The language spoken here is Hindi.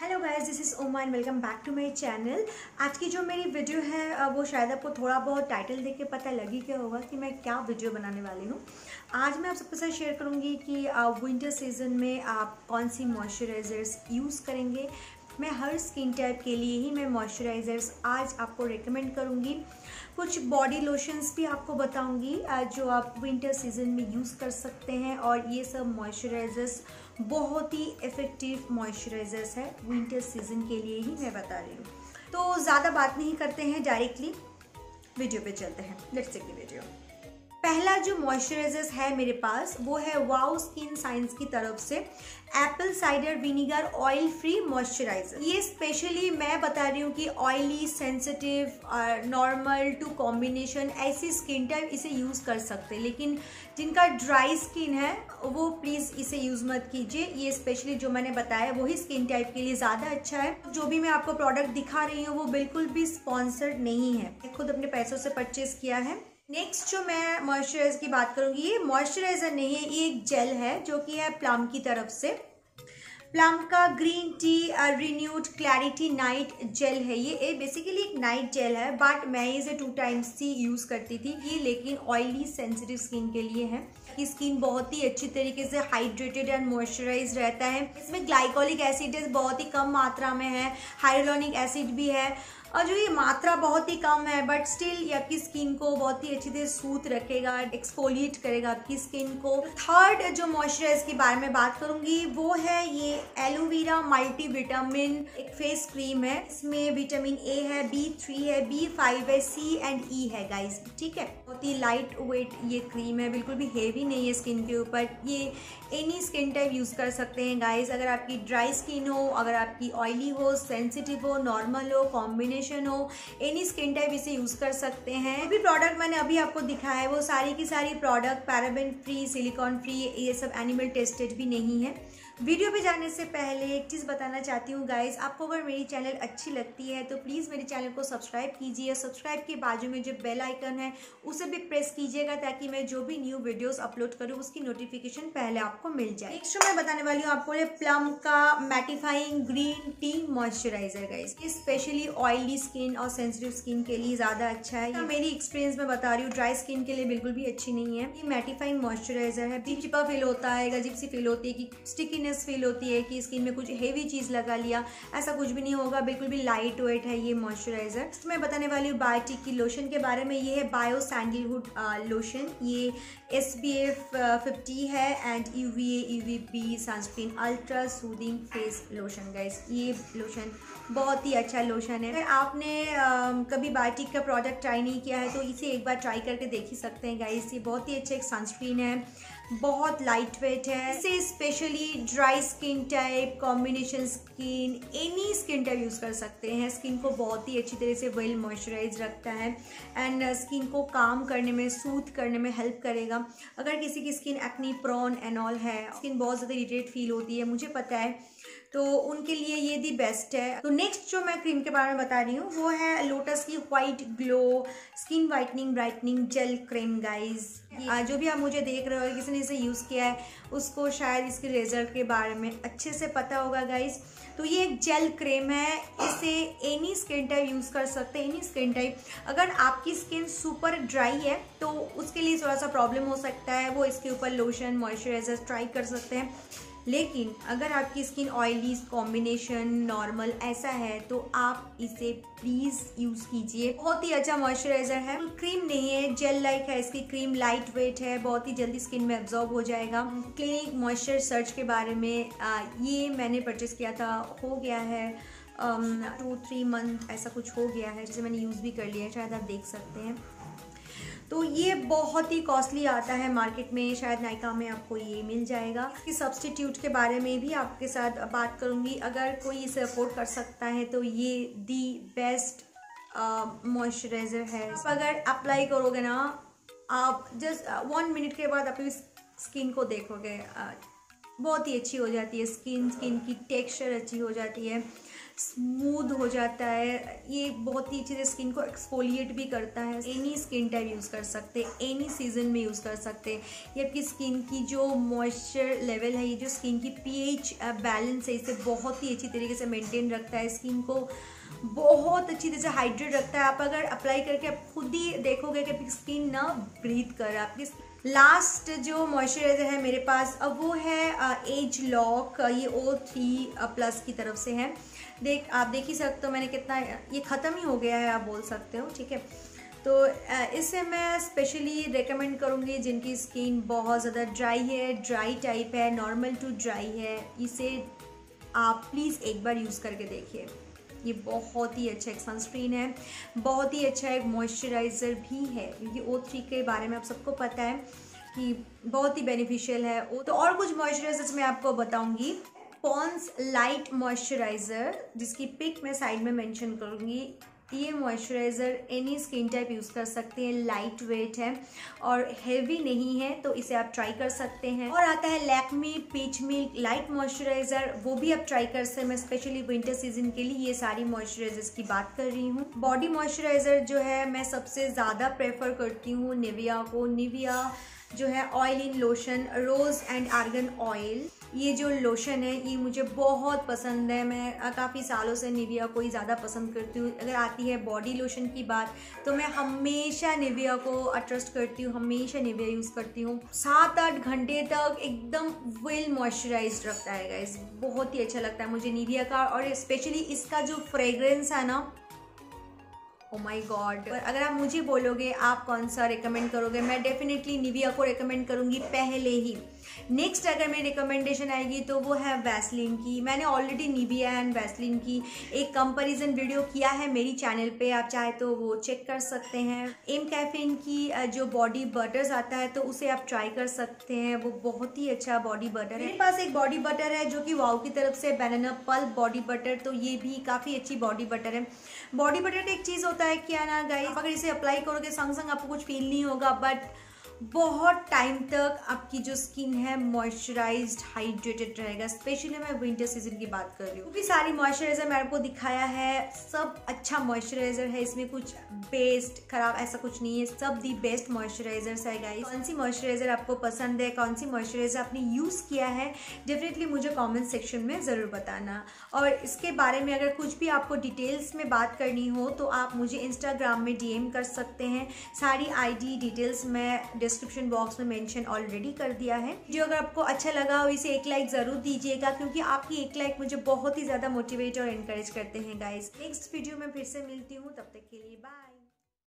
हेलो गाइस, दिस इज़ ओमा and welcome back to my channel. आज की जो मेरी वीडियो है वो शायद आपको थोड़ा बहुत टाइटल देख के पता लगी क्या होगा कि मैं क्या वीडियो बनाने वाली हूँ। आज मैं आप सबके साथ शेयर करूँगी कि विंटर सीजन में आप कौन सी मॉइस्चराइज़र्स यूज़ करेंगे। मैं हर स्किन टाइप के लिए ही मैं मॉइस्चराइज़र्स आज आपको रेकमेंड करूँगी। कुछ बॉडी लोशंस भी आपको बताऊँगी जो आप विंटर सीजन में यूज़ कर सकते हैं। और ये सब मॉइस्चराइज़र्स बहुत ही इफ़ेक्टिव मॉइस्चराइज़र्स है, विंटर सीजन के लिए ही मैं बता रही हूँ। तो ज़्यादा बात नहीं करते हैं, डायरेक्टली वीडियो पे चलते हैं। Let's see video. पहला जो मॉइस्चराइजर है मेरे पास वो है वाओ स्किन साइंस की तरफ से apple cider vinegar oil free moisturiser. ये स्पेशली मैं बता रही हूँ कि ऑयली, सेंसिटिव और नॉर्मल टू कॉम्बिनेशन ऐसी स्किन टाइप इसे यूज़ कर सकते हैं, लेकिन जिनका ड्राई स्किन है वो प्लीज़ इसे यूज़ मत कीजिए। ये स्पेशली जो मैंने बताया वही स्किन टाइप के लिए ज़्यादा अच्छा है। जो भी मैं आपको प्रोडक्ट दिखा रही हूँ वो बिल्कुल भी स्पॉन्सर्ड नहीं है, मैं खुद अपने पैसों से परचेज़ किया है। नेक्स्ट जो मैं मॉइस्चराइज़ की बात करूँगी, ये मॉइस्चराइज़र नहीं है, ये एक जेल है जो कि है प्लम की तरफ से। प्लम का green tea renewed clarity night gel है ये बेसिकली एक नाइट जेल है, बट मैं इसे 2 टाइम्स ही यूज़ करती थी। ये लेकिन ऑयली सेंसिटिव स्किन के लिए है कि स्किन बहुत ही अच्छी तरीके से हाइड्रेटेड एंड मॉइस्चराइज रहता है। इसमें ग्लाइकोलिक एसिड बहुत ही कम मात्रा में है, हाइलुरोनिक एसिड भी है और जो ये मात्रा बहुत ही कम है, बट स्टिल ये आपकी स्किन को बहुत ही अच्छी तरह सूथ रखेगा, एक्सफोलिएट करेगा आपकी स्किन को। थर्ड जो मॉइस्चराइजर के बारे में बात करूँगी वो है ये एलोवेरा मल्टी विटामिन एक फेस क्रीम है। इसमें विटामिन A है, B3 है, B5 है, C and E है गाइज, ठीक है। बहुत ही लाइट वेट ये क्रीम है, बिल्कुल भी हेवी नहीं है स्किन के ऊपर। ये एनी स्किन टाइप यूज़ कर सकते हैं गाइज। अगर आपकी ड्राई स्किन हो, अगर आपकी ऑयली हो, सेंसिटिव हो, नॉर्मल हो, कॉम्बिनेशन हो, एनी स्किन टाइप इसे यूज कर सकते हैं। भी प्रोडक्ट मैंने अभी आपको दिखाया है वो सारी की सारी product paraben free, silicone free, ये सब एनिमल टेस्टेड भी नहीं है। वीडियो पे जाने से पहले एक चीज़ बताना चाहती हूँ गाइज, आपको अगर मेरी चैनल अच्छी लगती है तो प्लीज़ मेरे चैनल को सब्सक्राइब कीजिए। सब्सक्राइब के बाजू में जो बेल आइकन है उसे भी प्रेस कीजिएगा ताकि मैं जो भी न्यू वीडियोस अपलोड करूँ उसकी नोटिफिकेशन पहले आपको मिल जाए। नेक्स्ट मैं बताने वाली हूँ आपको प्लम का mattifying green tea moisturiser guys. ये स्पेशली ऑयली स्किन और सेंसिटिव स्किन के लिए ज़्यादा अच्छा है। मेरी एक्सपीरियंस में बता रही हूँ, ड्राई स्किन के लिए बिल्कुल भी अच्छी नहीं है। ये मैटिफाइंग मॉइस्चराइजर है, चिपचिपा फील होता है, अजीब सी फील होती है कि स्टिकी फील होती है कि स्किन में कुछ हेवी चीज़ लगा लिया, ऐसा कुछ भी नहीं होगा, बिल्कुल भी लाइट वेट है ये मॉइस्चराइजर। तो मैं बताने वाली हूँ बायोटिक की लोशन के बारे में। ये है बायो सैंडलवुड लोशन, ये SPF 50 है and UVA UVB sunscreen ultra soothing face lotion guys. ये लोशन बहुत ही अच्छा लोशन है। अगर आपने कभी बायोटिक का प्रोडक्ट ट्राई नहीं किया है तो इसे एक बार ट्राई करके देख ही सकते हैं गाइस। ये बहुत ही अच्छा एक सनस्क्रीन है, बहुत लाइट वेट है। इसे specially dry skin type, combination skin, any skin type use कर सकते हैं। स्किन को बहुत ही अच्छी तरह से वेल मॉइस्चराइज रखता है एंड स्किन को काम करने में, सूथ करने में हेल्प करेगा। अगर किसी की skin acne prone and all है, स्किन बहुत ज़्यादा इरिटेट फील होती है, मुझे पता है, तो उनके लिए ये दी बेस्ट है। तो नेक्स्ट जो मैं क्रीम के बारे में बता रही हूँ वो है लोटस की white glow skin whitening brightening gel cream guys. जो भी आप मुझे देख रहे हो, किसी ने इसे यूज़ किया है उसको शायद इसके रिजल्ट के बारे में अच्छे से पता होगा गाइज। तो ये एक जेल क्रीम है, इसे एनी स्किन टाइप यूज़ कर सकते हैं, एनी स्किन टाइप। अगर आपकी स्किन सुपर ड्राई है तो उसके लिए थोड़ा सा प्रॉब्लम हो सकता है, वो इसके ऊपर लोशन मॉइस्चराइजर ट्राई कर सकते हैं। लेकिन अगर आपकी स्किन ऑयली, कॉम्बिनेशन, नॉर्मल ऐसा है तो आप इसे प्लीज़ यूज़ कीजिए। बहुत ही अच्छा मॉइस्चराइजर है, क्रीम नहीं है, जेल लाइक है। इसकी क्रीम लाइट वेट है, बहुत ही जल्दी स्किन में एब्जॉर्ब हो जाएगा। क्लिनिक मॉइस्चर सर्च के बारे में ये मैंने परचेस किया था, हो गया है 2-3 मंथ ऐसा कुछ हो गया है, जैसे मैंने यूज़ भी कर लिया है, शायद आप देख सकते हैं। तो ये बहुत ही कॉस्टली आता है मार्केट में, शायद नायका में आपको ये मिल जाएगा। इसके सब्सटीट्यूट के बारे में भी आपके साथ बात करूँगी। अगर कोई इसे अफोर्ड कर सकता है तो ये दी बेस्ट मॉइस्चराइज़र है। अगर अप्लाई करोगे ना आप, जस्ट 1 मिनट के बाद अपनी स्किन को देखोगे, बहुत ही अच्छी हो जाती है स्किन, स्किन की टेक्सचर अच्छी हो जाती है, स्मूद हो जाता है, ये बहुत ही अच्छे से स्किन को एक्सफोलिएट भी करता है। एनी स्किन टाइप यूज़ कर सकते, एनी सीजन में यूज़ कर सकते। ये आपकी स्किन की जो मॉइस्चर लेवल है, ये जो स्किन की पीएच बैलेंस है, इसे बहुत ही अच्छी तरीके से मेंटेन रखता है, स्किन को बहुत अच्छी तरह से हाइड्रेट रखता है। आप अगर अप्लाई करके आप खुद ही देखोगे कि आपकी स्किन ना ब्रीथ कर आपकी। लास्ट जो मॉइस्चराइज़र है मेरे पास अब वो है एज लॉक, ये O3+ की तरफ से है। आप देख ही सकते हो मैंने कितना, ये ख़त्म ही हो गया है आप बोल सकते हो, ठीक है। तो इससे मैं स्पेशली रेकमेंड करूँगी जिनकी स्किन बहुत ज़्यादा ड्राई है, ड्राई टाइप है, नॉर्मल टू ड्राई है, इसे आप प्लीज़ एक बार यूज़ करके देखिए। ये बहुत ही अच्छा एक सनस्क्रीन है, बहुत ही अच्छा एक मॉइस्चराइज़र भी है, क्योंकि O3 के बारे में आप सबको पता है कि बहुत ही बेनिफिशियल है। तो और कुछ मॉइस्चराइजर्स मैं आपको बताऊंगी। पॉन्ड्स लाइट मॉइस्चराइज़र, जिसकी पिक मैं साइड में मेंशन करूंगी, ये moisturiser any skin type use कर सकते हैं। लाइट वेट है और हेवी नहीं है, तो इसे आप ट्राई कर सकते हैं। और आता है Lakme peach milk light moisturiser, वो भी आप ट्राई कर सकते हैं। मैं स्पेशली विंटर सीजन के लिए ये सारी मॉइस्चराइजर्स की बात कर रही हूँ। बॉडी मॉइस्चराइज़र जो है मैं सबसे ज़्यादा प्रेफर करती हूँ निविया को। निविया जो है oil in lotion rose and argan oil, ये जो लोशन है ये मुझे बहुत पसंद है। मैं काफ़ी सालों से निविया को ही ज़्यादा पसंद करती हूँ। अगर आती है बॉडी लोशन की बात तो मैं हमेशा निविया को ट्रस्ट करती हूँ, हमेशा निविया यूज़ करती हूँ। 7-8 घंटे तक एकदम वेल मॉइस्चराइज रखता है गाइस, बहुत ही अच्छा लगता है मुझे निविया का। और स्पेशली इसका जो फ्रेगरेंस है ना, ओ माई गॉड। अगर आप मुझे बोलोगे आप कौन सा रिकमेंड करोगे, मैं डेफिनेटली निविया को रिकमेंड करूँगी पहले ही। नेक्स्ट अगर मेरी रिकमेंडेशन आएगी तो वो है वैसलीन की। मैंने ऑलरेडी निविया एंड वैसलीन की एक कंपैरिजन वीडियो किया है मेरी चैनल पे, आप चाहे तो वो चेक कर सकते हैं। एमकैफीन की जो बॉडी बटर्स आता है तो उसे आप ट्राई कर सकते हैं, वो बहुत ही अच्छा बॉडी बटर है। मेरे पास एक बॉडी बटर है जो कि वाओ की तरफ से बनाना पल्प बॉडी बटर, तो ये भी काफ़ी अच्छी बॉडी बटर है। बॉडी बटर का एक चीज़ होता है क्या ना गाइस, अगर इसे अप्लाई करोगे संग संग आपको कुछ फील नहीं होगा, बट बहुत टाइम तक आपकी जो स्किन है मॉइस्चराइज्ड हाइड्रेटेड रहेगा। स्पेशली मैं विंटर सीजन की बात कर रही हूँ, क्योंकि सारी मॉइस्चराइजर मैंने आपको दिखाया है, सब अच्छा मॉइस्चराइजर है, इसमें कुछ बेस्ट खराब ऐसा कुछ नहीं है, सब दी बेस्ट मॉइस्चराइजर्स है गाइस। कौन सी मॉइस्चराइजर आपको पसंद है, कौन सी मॉइस्चराइजर आपने यूज़ किया है, डेफिनेटली मुझे कॉमेंट सेक्शन में ज़रूर बताना। और इसके बारे में अगर कुछ भी आपको डिटेल्स में बात करनी हो तो आप मुझे इंस्टाग्राम में DM कर सकते हैं। सारी ID डिटेल्स मैं डिस्क्रिप्शन बॉक्स में मेंशन ऑलरेडी कर दिया है। जो अगर आपको अच्छा लगा हो इसे एक लाइक ज़रूर दीजिएगा, क्योंकि आपकी एक लाइक मुझे बहुत ही ज़्यादा मोटिवेट और एनकरेज करते हैं गाइस। नेक्स्ट वीडियो में फिर से मिलती हूँ, तब तक के लिए बाय।